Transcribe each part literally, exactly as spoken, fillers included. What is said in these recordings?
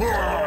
Oh, oh.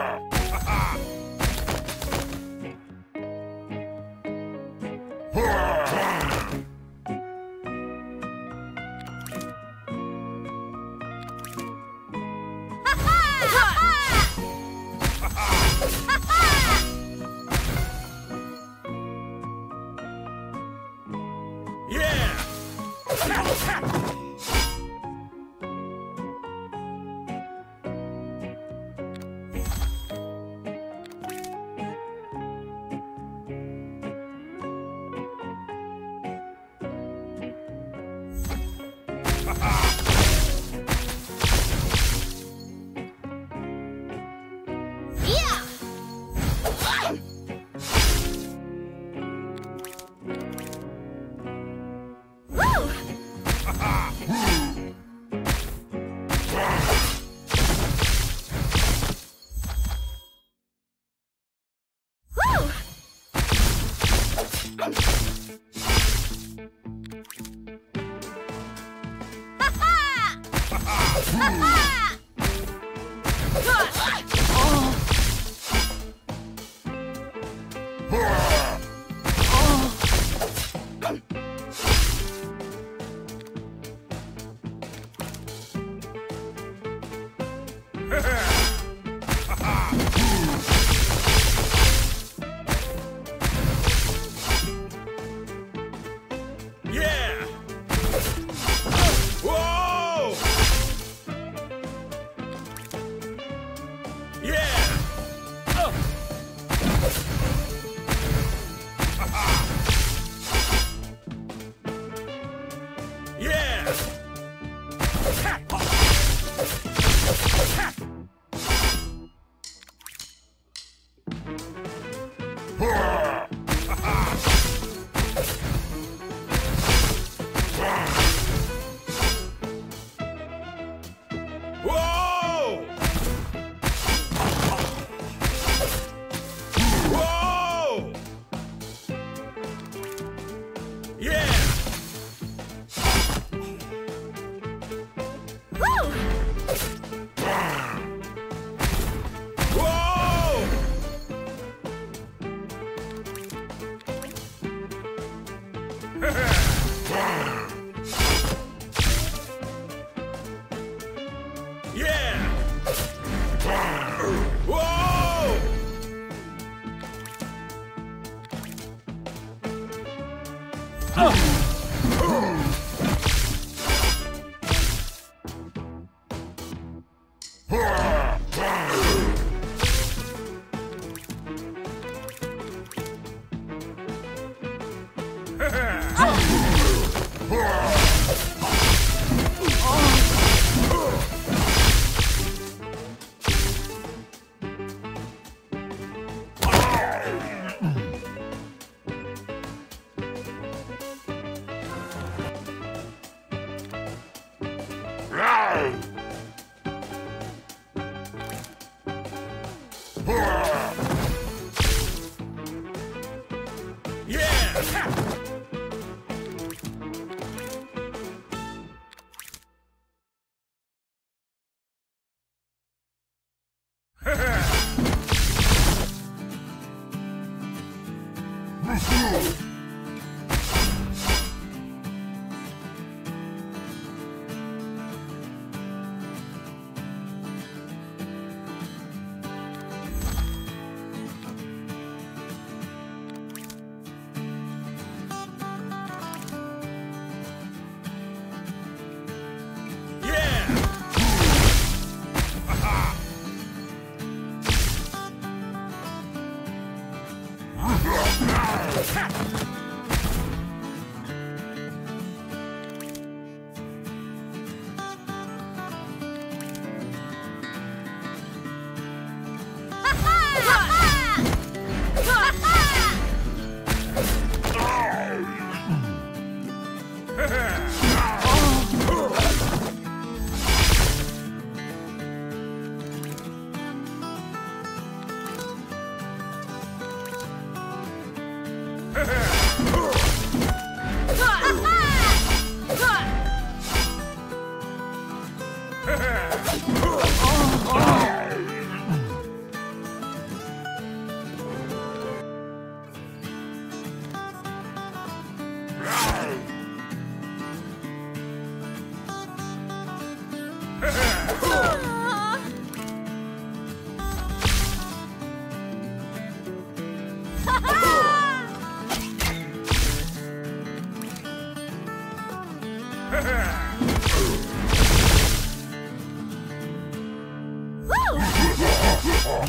Yeah!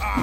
Yeah!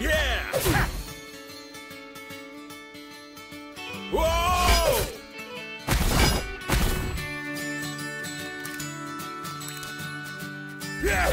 Yeah! Whoa! Yeah!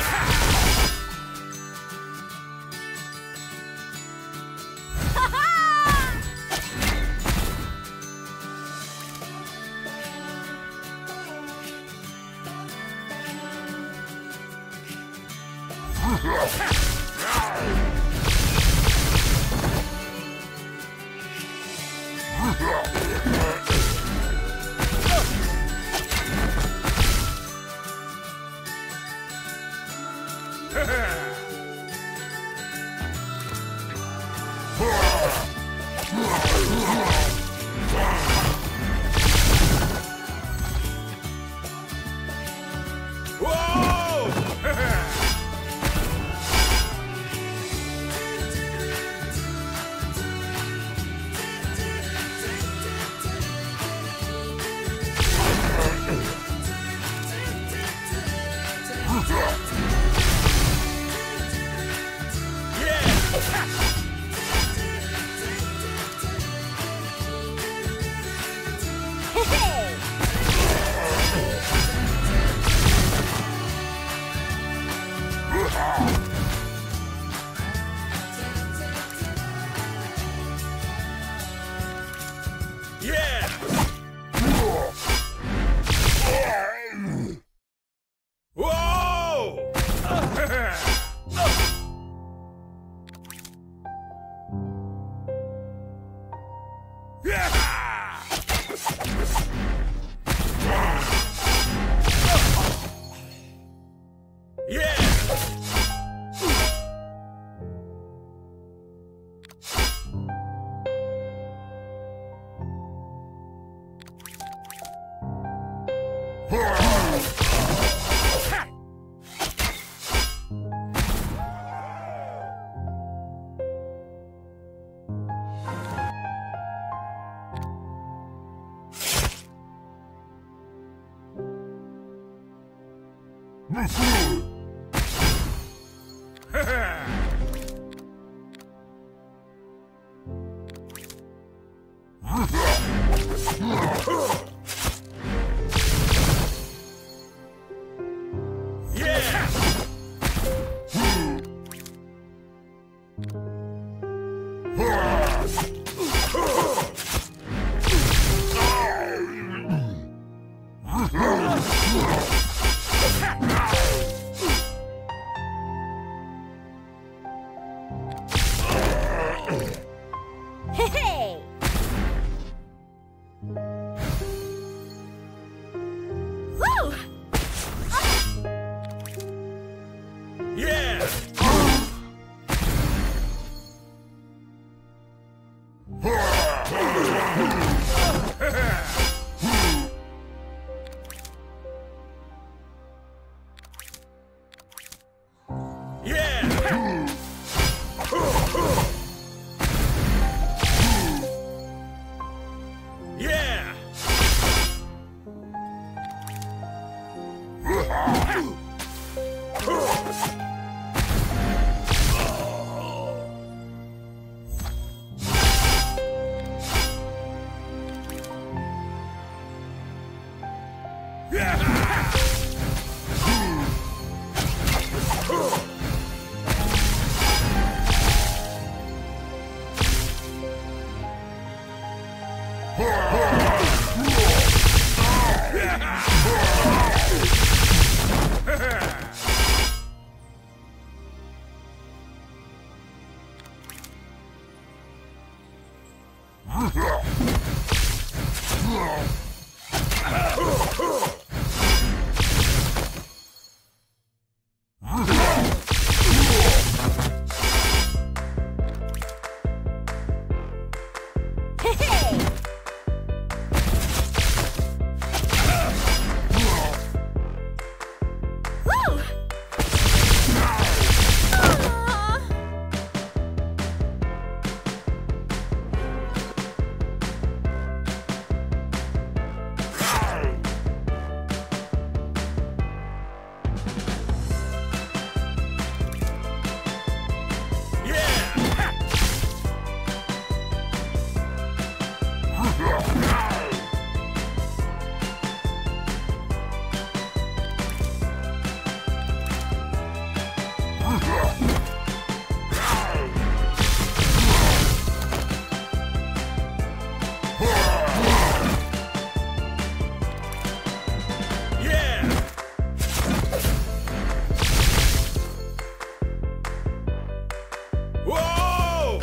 Whoa!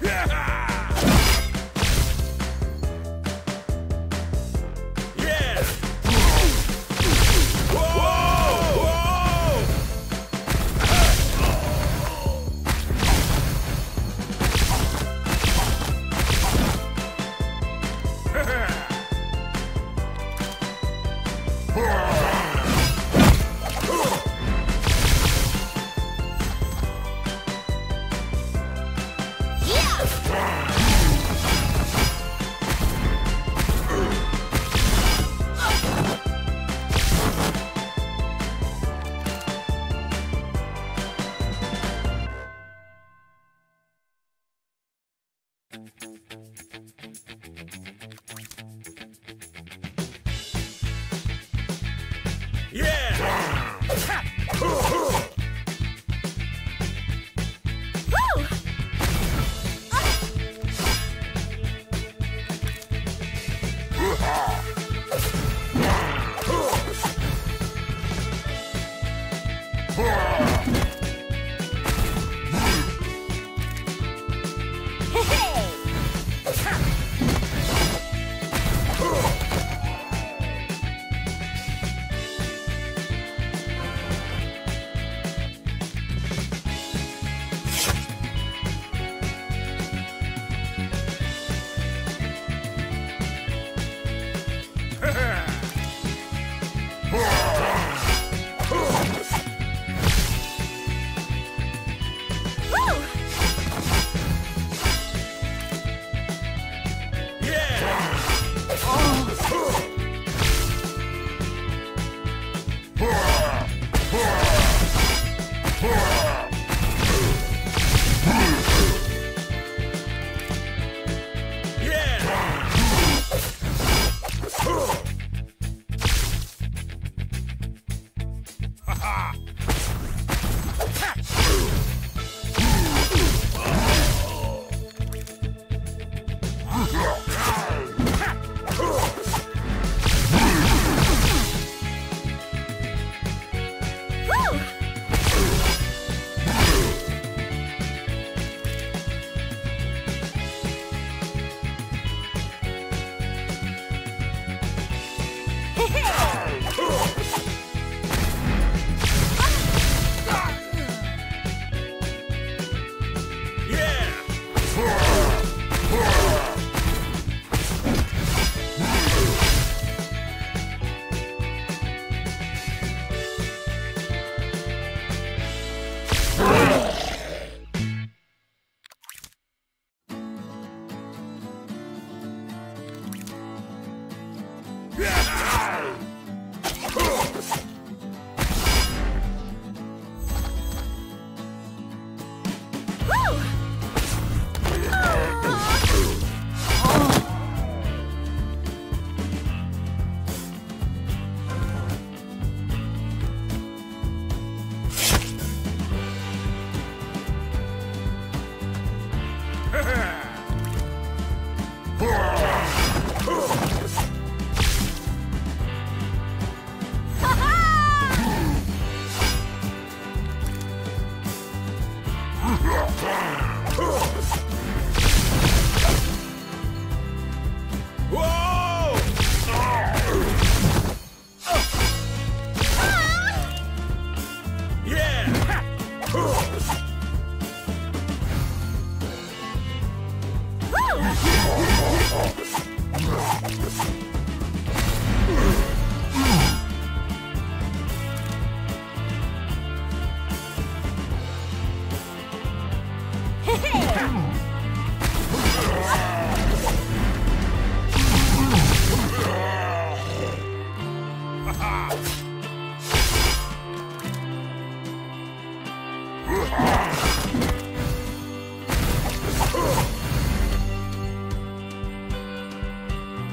Yeah! Yeah! Whoa! Whoa! Hey!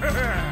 Yeah!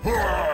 Ha!